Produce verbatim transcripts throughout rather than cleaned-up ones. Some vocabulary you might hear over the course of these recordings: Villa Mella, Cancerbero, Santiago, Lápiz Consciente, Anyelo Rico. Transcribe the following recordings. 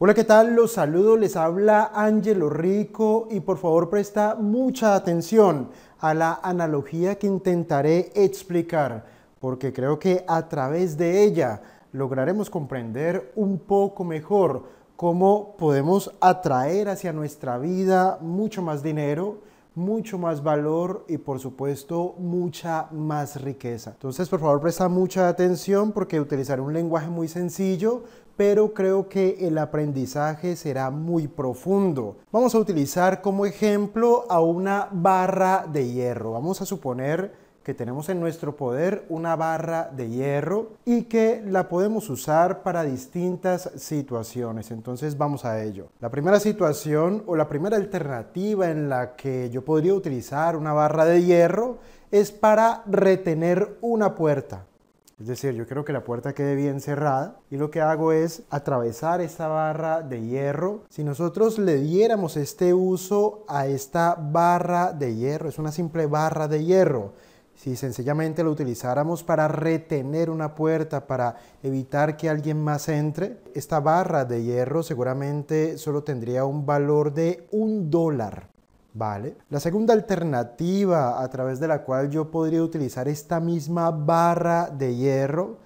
Hola, ¿qué tal? Los saludo, les habla Anyelo Rico y por favor presta mucha atención a la analogía que intentaré explicar, porque creo que a través de ella lograremos comprender un poco mejor cómo podemos atraer hacia nuestra vida mucho más dinero, mucho más valor y por supuesto mucha más riqueza. Entonces por favor presta mucha atención porque utilizaré un lenguaje muy sencillo, pero creo que el aprendizaje será muy profundo. Vamos a utilizar como ejemplo a una barra de hierro. Vamos a suponer que tenemos en nuestro poder una barra de hierro y que la podemos usar para distintas situaciones. Entonces vamos a ello. La primera situación o la primera alternativa en la que yo podría utilizar una barra de hierro es para retener una puerta. Es decir, yo quiero que la puerta quede bien cerrada y lo que hago es atravesar esta barra de hierro. Si nosotros le diéramos este uso a esta barra de hierro, es una simple barra de hierro, si sencillamente lo utilizáramos para retener una puerta, para evitar que alguien más entre, esta barra de hierro seguramente solo tendría un valor de un dólar. Vale. La segunda alternativa a través de la cual yo podría utilizar esta misma barra de hierro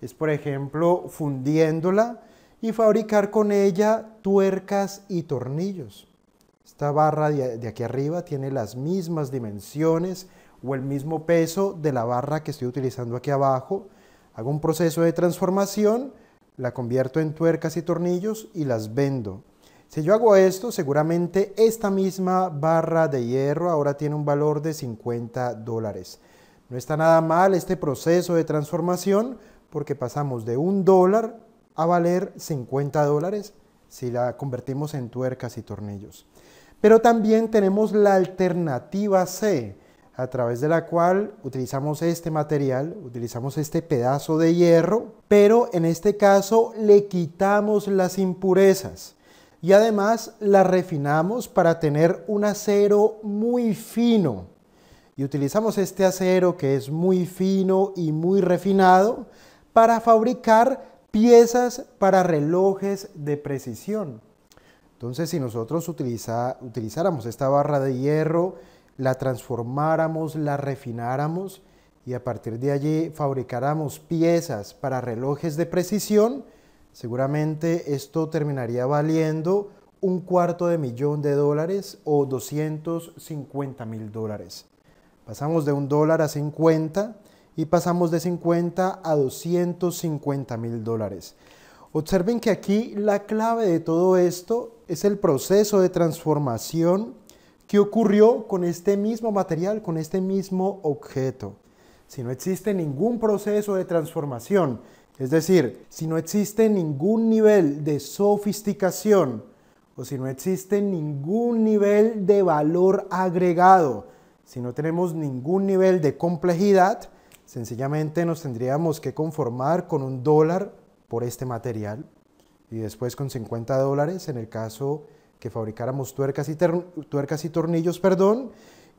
es, por ejemplo, fundiéndola y fabricar con ella tuercas y tornillos. Esta barra de aquí arriba tiene las mismas dimensiones o el mismo peso de la barra que estoy utilizando aquí abajo. Hago un proceso de transformación, la convierto en tuercas y tornillos y las vendo. Si yo hago esto, seguramente esta misma barra de hierro ahora tiene un valor de cincuenta dólares. No está nada mal este proceso de transformación porque pasamos de un dólar a valer cincuenta dólares si la convertimos en tuercas y tornillos. Pero también tenemos la alternativa C, a través de la cual utilizamos este material, utilizamos este pedazo de hierro, pero en este caso le quitamos las impurezas. Y además la refinamos para tener un acero muy fino. Y utilizamos este acero que es muy fino y muy refinado para fabricar piezas para relojes de precisión. Entonces, si nosotros utiliza, utilizáramos esta barra de hierro, la transformáramos, la refináramos y a partir de allí fabricáramos piezas para relojes de precisión, seguramente esto terminaría valiendo un cuarto de millón de dólares o doscientos cincuenta mil dólares. Pasamos de un dólar a cincuenta y pasamos de cincuenta a doscientos cincuenta mil dólares. Observen que aquí la clave de todo esto es el proceso de transformación que ocurrió con este mismo material, con este mismo objeto. Si no existe ningún proceso de transformación, es decir, si no existe ningún nivel de sofisticación o si no existe ningún nivel de valor agregado, si no tenemos ningún nivel de complejidad, sencillamente nos tendríamos que conformar con un dólar por este material y después con cincuenta dólares en el caso que fabricáramos tuercas y, tuercas y tornillos, perdón,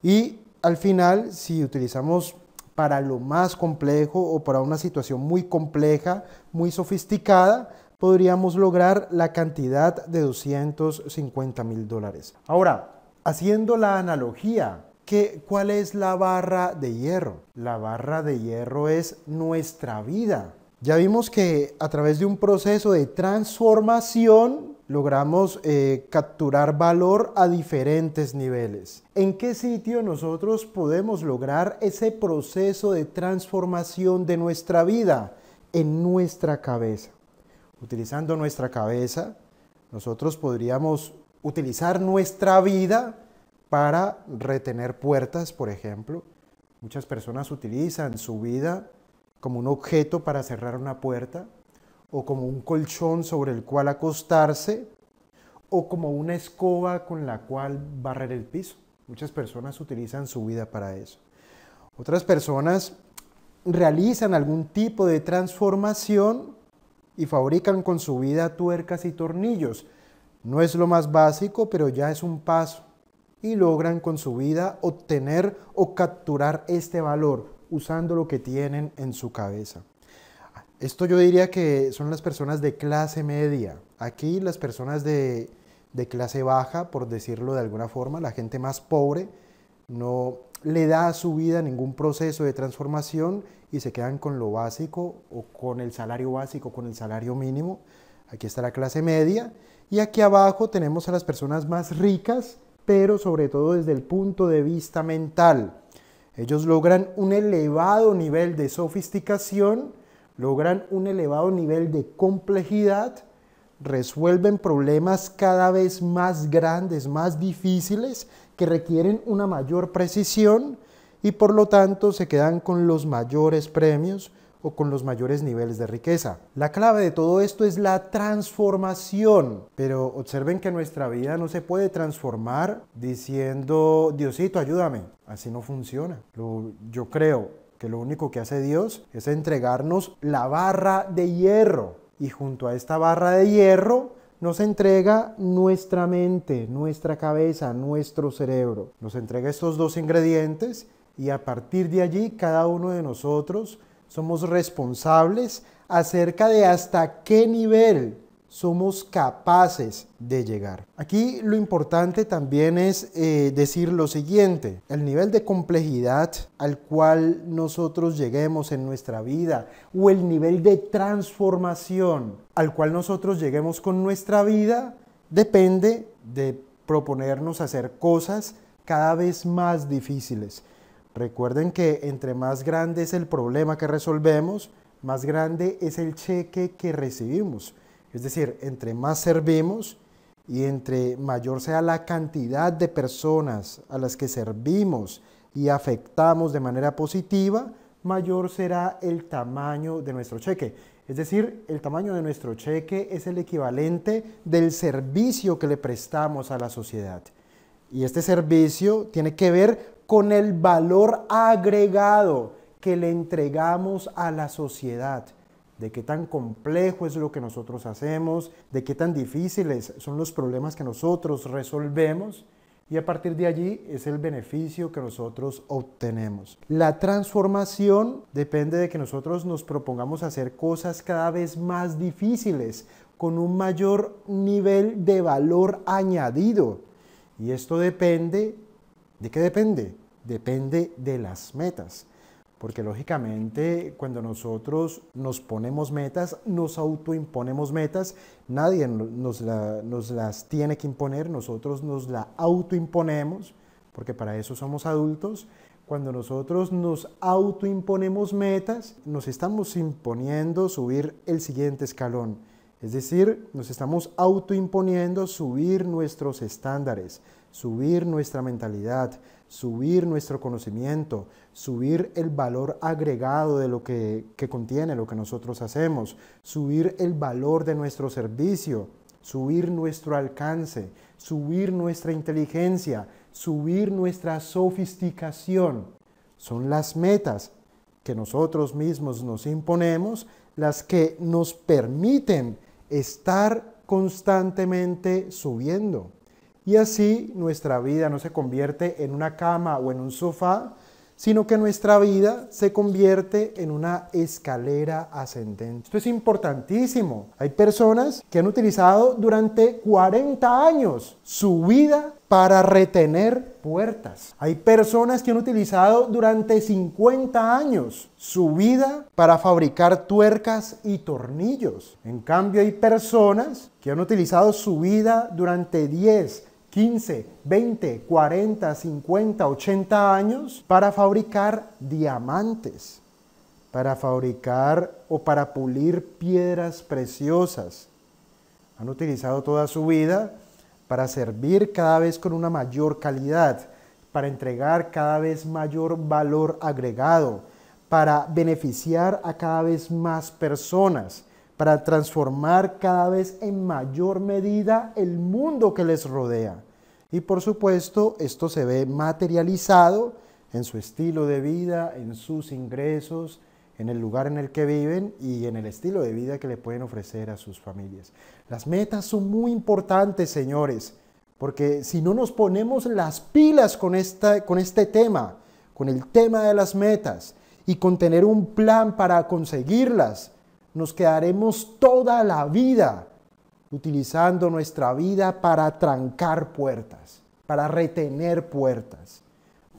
y al final si utilizamos para lo más complejo o para una situación muy compleja, muy sofisticada, podríamos lograr la cantidad de doscientos cincuenta mil dólares. Ahora, haciendo la analogía, ¿qué, ¿cuál es la barra de hierro? La barra de hierro es nuestra vida. Ya vimos que a través de un proceso de transformación logramos eh, capturar valor a diferentes niveles. ¿En qué sitio nosotros podemos lograr ese proceso de transformación de nuestra vida? En nuestra cabeza. Utilizando nuestra cabeza, nosotros podríamos utilizar nuestra vida para retener puertas, por ejemplo. Muchas personas utilizan su vida como un objeto para cerrar una puerta, o como un colchón sobre el cual acostarse, o como una escoba con la cual barrer el piso. Muchas personas utilizan su vida para eso. Otras personas realizan algún tipo de transformación y fabrican con su vida tuercas y tornillos. No es lo más básico, pero ya es un paso. Y logran con su vida obtener o capturar este valor, usando lo que tienen en su cabeza. Esto yo diría que son las personas de clase media. Aquí las personas de, de clase baja, por decirlo de alguna forma, la gente más pobre, no le da a su vida ningún proceso de transformación y se quedan con lo básico o con el salario básico, con el salario mínimo. Aquí está la clase media y aquí abajo tenemos a las personas más ricas, pero sobre todo desde el punto de vista mental. Ellos logran un elevado nivel de sofisticación, logran un elevado nivel de complejidad, resuelven problemas cada vez más grandes, más difíciles, que requieren una mayor precisión y por lo tanto se quedan con los mayores premios o con los mayores niveles de riqueza. La clave de todo esto es la transformación, pero observen que nuestra vida no se puede transformar diciendo Diosito, ayúdame. Así no funciona. Lo, yo creo que lo único que hace Dios es entregarnos la barra de hierro y junto a esta barra de hierro nos entrega nuestra mente, nuestra cabeza, nuestro cerebro. Nos entrega estos dos ingredientes y a partir de allí cada uno de nosotros somos responsables acerca de hasta qué nivel somos capaces de llegar. Aquí lo importante también es eh, decir lo siguiente: el nivel de complejidad al cual nosotros lleguemos en nuestra vida o el nivel de transformación al cual nosotros lleguemos con nuestra vida depende de proponernos hacer cosas cada vez más difíciles. Recuerden que entre más grande es el problema que resolvemos, más grande es el cheque que recibimos. Es decir, entre más servimos y entre mayor sea la cantidad de personas a las que servimos y afectamos de manera positiva, mayor será el tamaño de nuestro cheque. Es decir, el tamaño de nuestro cheque es el equivalente del servicio que le prestamos a la sociedad. Y este servicio tiene que ver con el valor agregado que le entregamos a la sociedad. De qué tan complejo es lo que nosotros hacemos, de qué tan difíciles son los problemas que nosotros resolvemos y a partir de allí es el beneficio que nosotros obtenemos. La transformación depende de que nosotros nos propongamos hacer cosas cada vez más difíciles con un mayor nivel de valor añadido y esto depende, ¿de qué depende? Depende de las metas. Porque lógicamente cuando nosotros nos ponemos metas, nos autoimponemos metas, nadie nos, la, nos las tiene que imponer, nosotros nos la autoimponemos, porque para eso somos adultos. Cuando nosotros nos autoimponemos metas, nos estamos imponiendo subir el siguiente escalón. Es decir, nos estamos autoimponiendo subir nuestros estándares, subir nuestra mentalidad, subir nuestro conocimiento, subir el valor agregado de lo que, que contiene lo que nosotros hacemos, subir el valor de nuestro servicio, subir nuestro alcance, subir nuestra inteligencia, subir nuestra sofisticación. Son las metas que nosotros mismos nos imponemos las que nos permiten estar constantemente subiendo. Y así nuestra vida no se convierte en una cama o en un sofá, sino que nuestra vida se convierte en una escalera ascendente. Esto es importantísimo. Hay personas que han utilizado durante cuarenta años su vida para retener puertas. Hay personas que han utilizado durante cincuenta años su vida para fabricar tuercas y tornillos. En cambio, hay personas que han utilizado su vida durante diez, quince, veinte, cuarenta, cincuenta, ochenta años para fabricar diamantes, para fabricar o para pulir piedras preciosas. Han utilizado toda su vida para servir cada vez con una mayor calidad, para entregar cada vez mayor valor agregado, para beneficiar a cada vez más personas, para transformar cada vez en mayor medida el mundo que les rodea. Y por supuesto, esto se ve materializado en su estilo de vida, en sus ingresos, en el lugar en el que viven y en el estilo de vida que le pueden ofrecer a sus familias. Las metas son muy importantes, señores, porque si no nos ponemos las pilas con, esta, con este tema, con el tema de las metas y con tener un plan para conseguirlas, nos quedaremos toda la vida utilizando nuestra vida para trancar puertas, para retener puertas,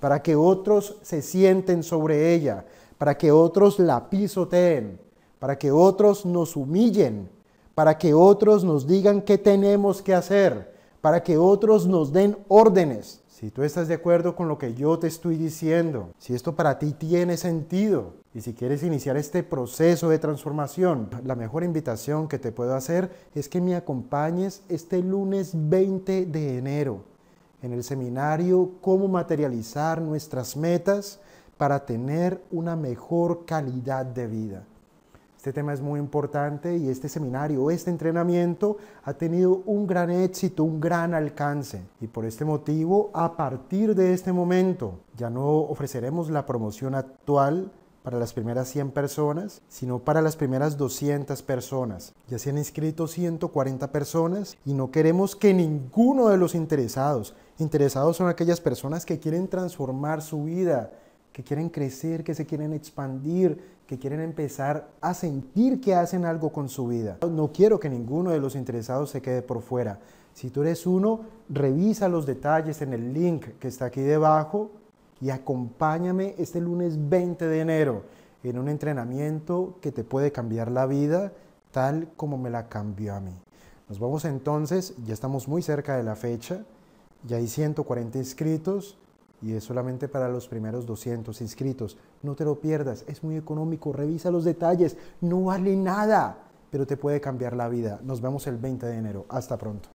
para que otros se sienten sobre ella, para que otros la pisoteen, para que otros nos humillen, para que otros nos digan qué tenemos que hacer, para que otros nos den órdenes. Si tú estás de acuerdo con lo que yo te estoy diciendo, si esto para ti tiene sentido y si quieres iniciar este proceso de transformación, la mejor invitación que te puedo hacer es que me acompañes este lunes veinte de enero en el seminario Cómo materializar nuestras metas para tener una mejor calidad de vida. Este tema es muy importante y este seminario, este entrenamiento ha tenido un gran éxito, un gran alcance. Y por este motivo, a partir de este momento, ya no ofreceremos la promoción actual para las primeras cien personas, sino para las primeras doscientas personas. Ya se han inscrito ciento cuarenta personas y no queremos que ninguno de los interesados, interesados son aquellas personas que quieren transformar su vida, que quieren crecer, que se quieren expandir, que quieren empezar a sentir que hacen algo con su vida. No quiero que ninguno de los interesados se quede por fuera. Si tú eres uno, revisa los detalles en el link que está aquí debajo y acompáñame este lunes veinte de enero en un entrenamiento que te puede cambiar la vida tal como me la cambió a mí. Nos vamos entonces, ya estamos muy cerca de la fecha, ya hay ciento cuarenta inscritos, y es solamente para los primeros doscientos inscritos. No te lo pierdas, es muy económico, revisa los detalles, no vale nada, pero te puede cambiar la vida. Nos vemos el veinte de enero. Hasta pronto.